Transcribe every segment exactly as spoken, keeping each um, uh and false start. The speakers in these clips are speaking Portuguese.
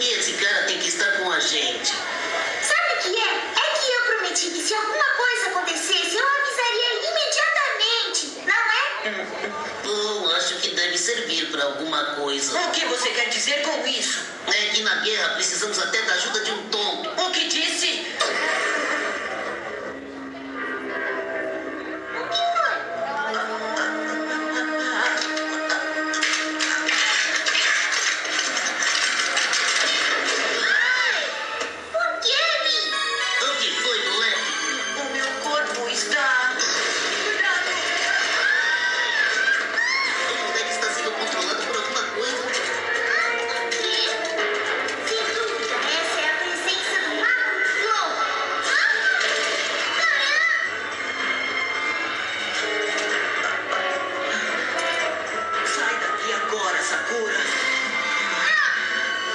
que esse cara tem que estar com a gente? Sabe o que é? É que eu prometi que se alguma coisa acontecesse, eu avisaria imediatamente, não é? Bom, acho que deve servir para alguma coisa. O que você quer dizer com isso? É que na guerra precisamos até da ajuda de um tonto. O que disse?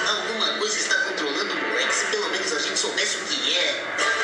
Alguma coisa está controlando o moleque. Se pelo menos a gente soubesse o que é.